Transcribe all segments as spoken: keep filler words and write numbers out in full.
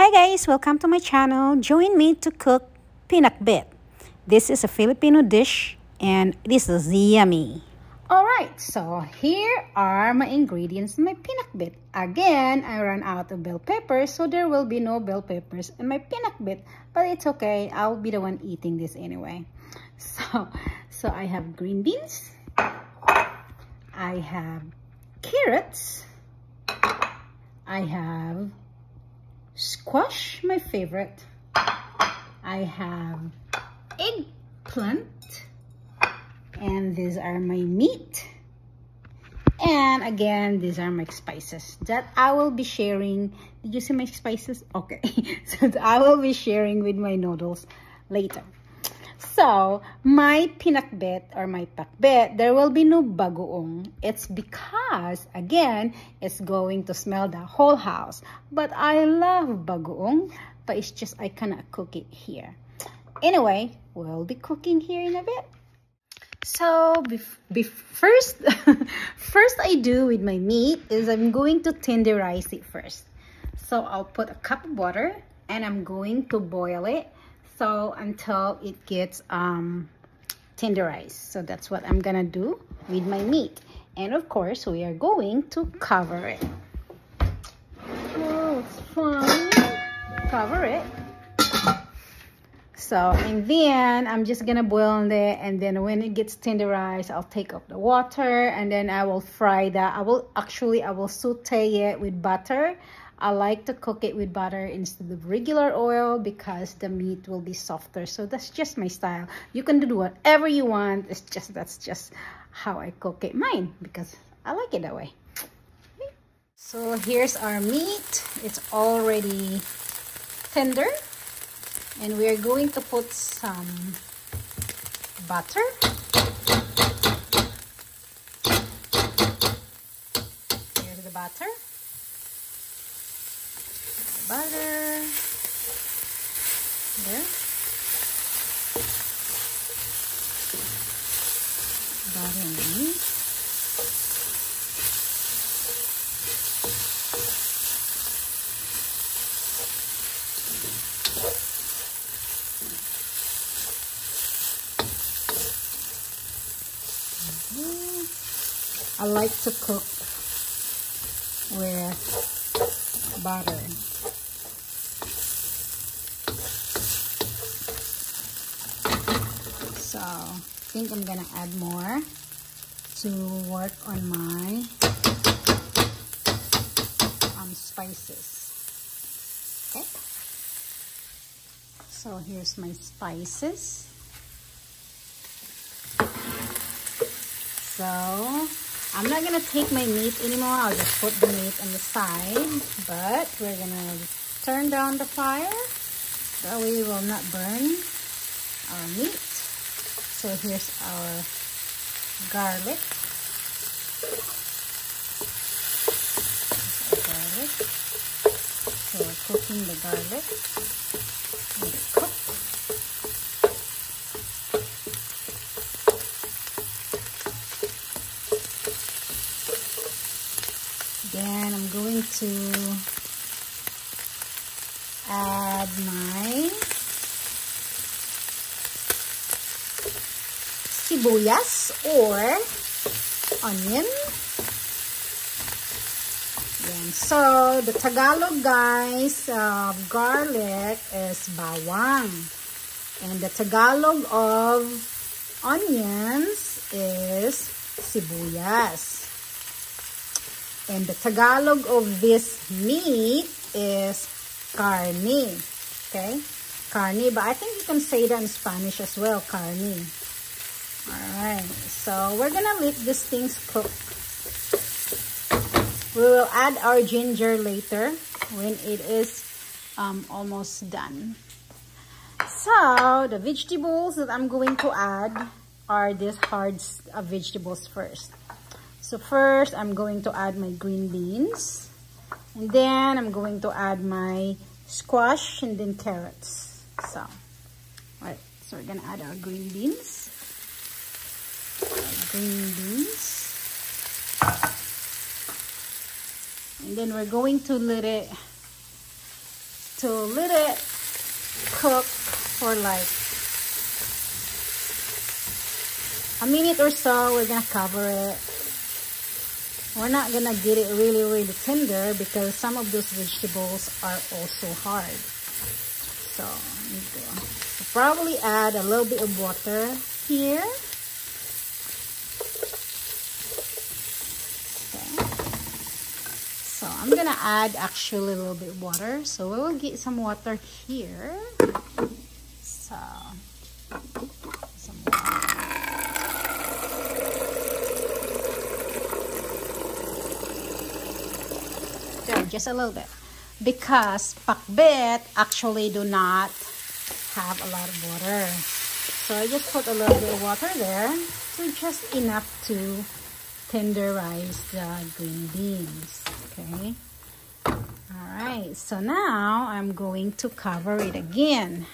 Hi guys! Welcome to my channel. Join me to cook pinakbet. This is a Filipino dish and this is yummy. Alright, so here are my ingredients in my pinakbet. Again, I ran out of bell peppers, so there will be no bell peppers in my pinakbet. But it's okay, I'll be the one eating this anyway. So, so I have green beans. I have carrots. I have squash, my favorite. I have eggplant, and these are my meat, and again these are my spices that I will be sharing. Did you see my spices? Okay. So I will be sharing with my noodles later. So my pinakbet or my pakbet, there will be no bagoong. It's because, again, it's going to smell the whole house. But I love bagoong, but it's just I cannot cook it here. Anyway, we'll be cooking here in a bit. So bef bef first, first I do with my meat is I'm going to tenderize it first. So I'll put a cup of water and I'm going to boil it. So until it gets um, tenderized. So that's what I'm gonna do with my meat. And of course, we are going to cover it. Oh, it's fine. Cover it. So, and then I'm just gonna boil on there. And then when it gets tenderized, I'll take off the water and then I will fry that. I will actually, I will saute it with butter. I like to cook it with butter instead of regular oil because the meat will be softer. So that's just my style. You can do whatever you want. It's just, that's just how I cook it mine because I like it that way. Okay. So here's our meat. It's already tender. And we're going to put some butter. Here's the butter. Butter there, butter in the meat. Mm-hmm. I like to cook with butter. So, I think I'm gonna add more to work on my um, spices. Okay. So, here's my spices. So, I'm not gonna take my meat anymore. I'll just put the meat on the side. But we're gonna turn down the fire. That way we will not burn our meat. So here's our garlic. Here's our garlic. So we're cooking the garlic. Let it cook. Then I'm going to add my sibuyas or onion. And so the Tagalog guys, uh, garlic is bawang, and the Tagalog of onions is sibuyas, and the Tagalog of this meat is carne. Okay, carne, but I think you can say that in Spanish as well, carne. Alright, so we're gonna let these things cook. We will add our ginger later when it is um, almost done. So, the vegetables that I'm going to add are these hard uh, vegetables first. So first, I'm going to add my green beans. And then, I'm going to add my squash and then carrots. So, alright, so we're gonna add our green beans. Green beans, and then we're going to let it to let it cook for like a minute or so. We're gonna cover it. We're not gonna get it really, really tender because some of those vegetables are also hard. So I'll probably add a little bit of water here. So I'm gonna add actually a little bit of water. So we will get some water here. So some water. There, just a little bit. Because pakbet actually do not have a lot of water. So I just put a little bit of water there. So just enough to tenderize the green beans. Okay, all right, so now I'm going to cover it again,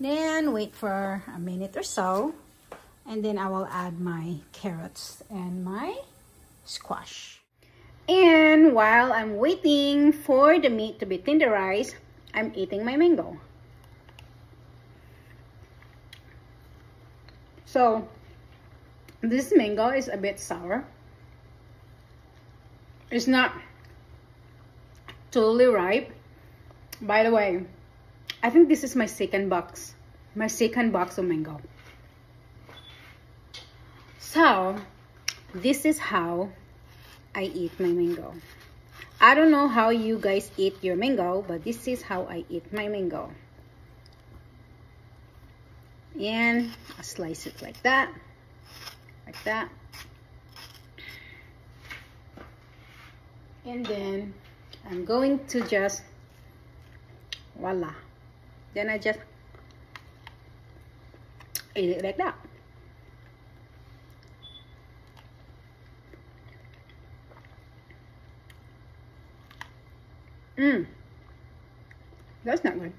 then wait for a minute or so, and then I will add my carrots and my squash. And while I'm waiting for the meat to be tenderized, I'm eating my mango. So this mango is a bit sour. It's not totally ripe. By the way, I think this is my second box. My second box of mango. So, this is how I eat my mango. I don't know how you guys eat your mango, but this is how I eat my mango. And I slice it like that. Like that, and then I'm going to just voila, then I just eat it like that. Mmm, that's not good.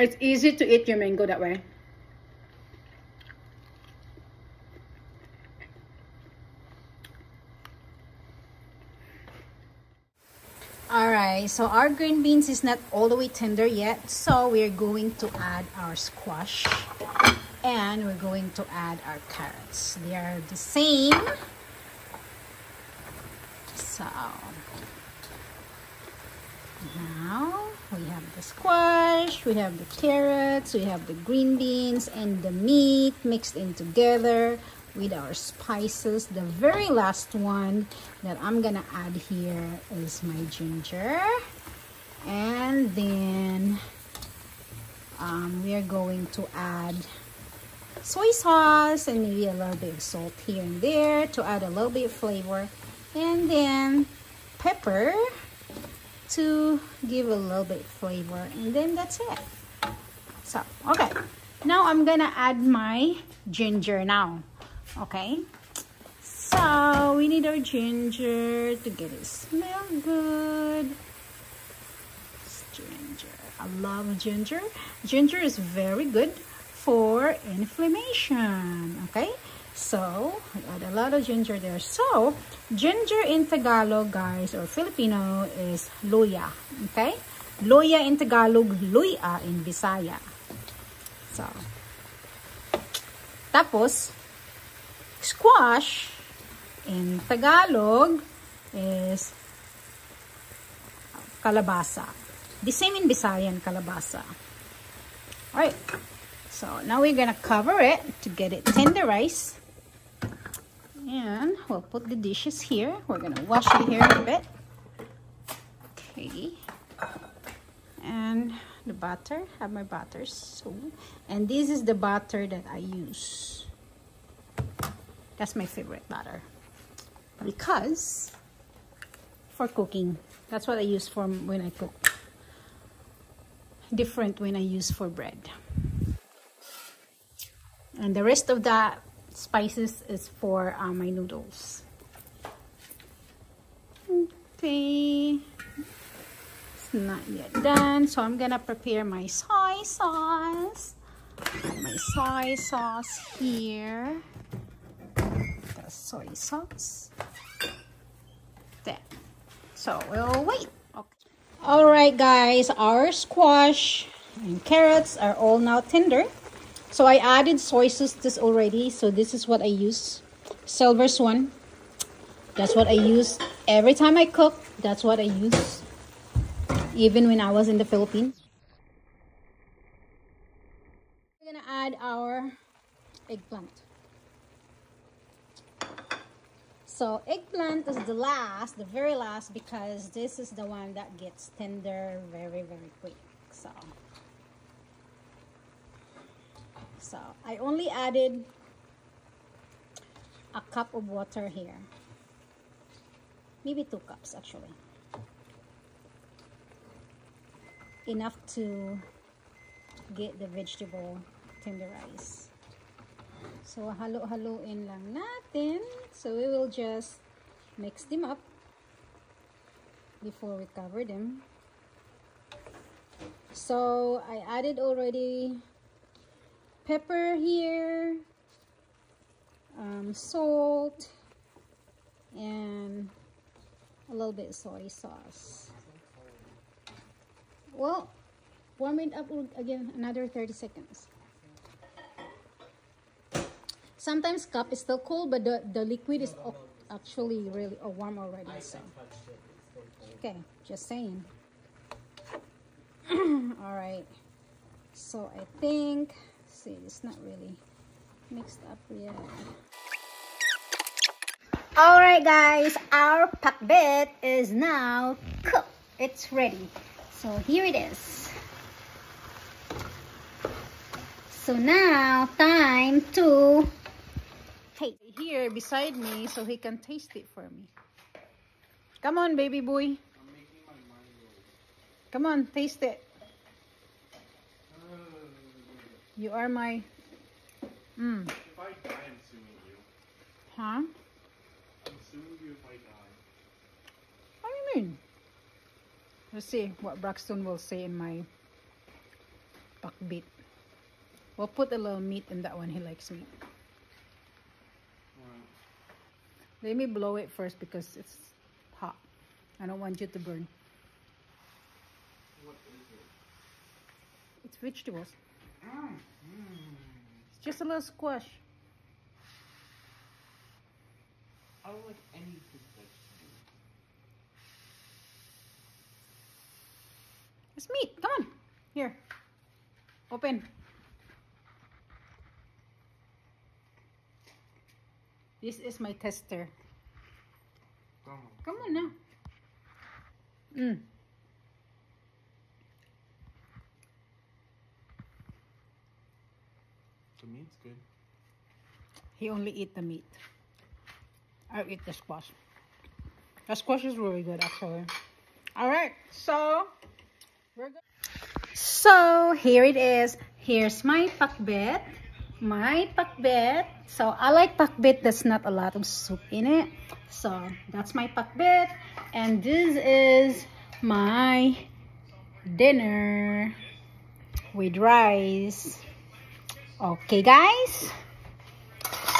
It's easy to eat your mango that way. All right, so our green beans is not all the way tender yet. So we're going to add our squash and we're going to add our carrots. They are the same. So now we have the squash, we have the carrots, we have the green beans, and the meat mixed in together with our spices. The very last one that I'm gonna add here is my ginger. And then um, we are going to add soy sauce and maybe a little bit of salt here and there to add a little bit of flavor. And then pepper to give a little bit flavor, and then that's it. So okay, now I'm gonna add my ginger now. Okay, so we need our ginger to get it smell good. It's ginger. I love ginger. Ginger is very good for inflammation. Okay, so I add a lot of ginger there. So ginger in Tagalog, guys, or Filipino, is luya. Okay, luya in Tagalog, luya in Bisaya. So tapos squash in Tagalog is kalabasa, the same in Bisayan, kalabasa. All right, so now we're gonna cover it to get it tenderized. And we'll put the dishes here. We're gonna wash it here a bit. Okay. And the butter, I have my butter. So, and this is the butter that I use. That's my favorite butter because for cooking, that's what I use for when I cook. Different when I use for bread. And the rest of that spices is for uh, my noodles. Okay, it's not yet done, so I'm gonna prepare my soy sauce, my soy sauce here. The soy sauce. There. So we'll wait. Okay. Alright guys, our squash and carrots are all now tender. So I added soy sauce this already. So this is what I use. Silver Swan. That's what I use every time I cook. That's what I use. Even when I was in the Philippines. We're gonna add our eggplant. So eggplant is the last, the very last, because this is the one that gets tender very, very quick. So, so I only added a cup of water here. Maybe two cups actually. Enough to get the vegetable tenderized. So, halo-haloin lang natin. So, we will just mix them up before we cover them. So, I added already pepper here, um, salt, and a little bit of soy sauce. Well, warm it up again another thirty seconds. Sometimes cup is still cold, but the, the liquid is actually really warm already. So. Okay, just saying. Alright, so I think, see, it's not really mixed up yet. Alright guys, our pakbet is now cooked. It's ready. So here it is. So now, time to... here beside me so he can taste it for me. Come on, baby boy. Come on, taste it. You are my mm. If I die, I'm suing you. Huh? I'm suing you if I die. What do you mean? Let's see what Braxton will say in my pakbet. We'll put a little meat in that one. He likes meat. Let me blow it first because it's hot. I don't want you to burn. What is it? It's vegetables. Mm. It's just a little squash. I don't like any vegetables. It's meat. Come on. Here. Open. This is my tester. Come on, Come on now. Mm. The meat's good. He only eat the meat. I eat the squash. The squash is really good actually. Alright, so we're good. So here it is. Here's my pakbet. My pakbet. So I like pakbet that's not a lot of soup in it. So that's my pakbet, and this is my dinner with rice. Okay guys,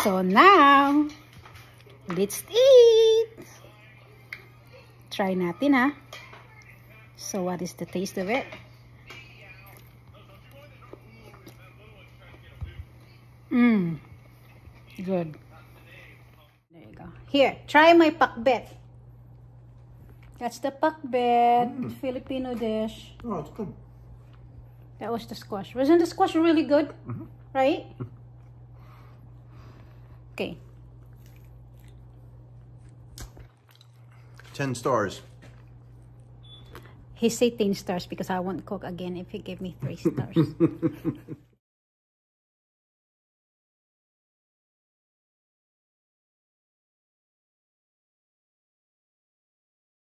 so now let's eat. Try natin ha. So what is the taste of it? Mmm, good. There you go. Here, try my pakbet. That's the pakbet, mm. Filipino dish. Oh, it's good. That was the squash. Wasn't the squash really good? Mm-hmm. Right? Okay. Ten stars. He said ten stars because I won't cook again if he gave me three stars.